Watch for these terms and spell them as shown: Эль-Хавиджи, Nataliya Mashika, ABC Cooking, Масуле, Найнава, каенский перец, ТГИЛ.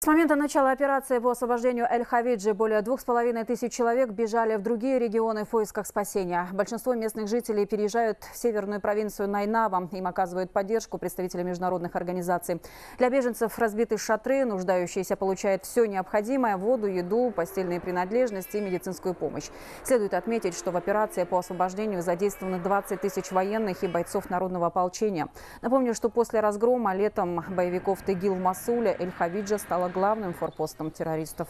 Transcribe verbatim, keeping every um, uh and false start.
С момента начала операции по освобождению Эль-Хавиджи более двух с половиной тысяч человек бежали в другие регионы в поисках спасения. Большинство местных жителей переезжают в северную провинцию Найнава. Им оказывают поддержку представители международных организаций. Для беженцев разбиты шатры, нуждающиеся получают все необходимое – воду, еду, постельные принадлежности и медицинскую помощь. Следует отметить, что в операции по освобождению задействованы двадцать тысяч военных и бойцов народного ополчения. Напомню, что после разгрома летом боевиков ТГИЛ в Масуле Эль-Хавиджи стала главным форпостом террористов.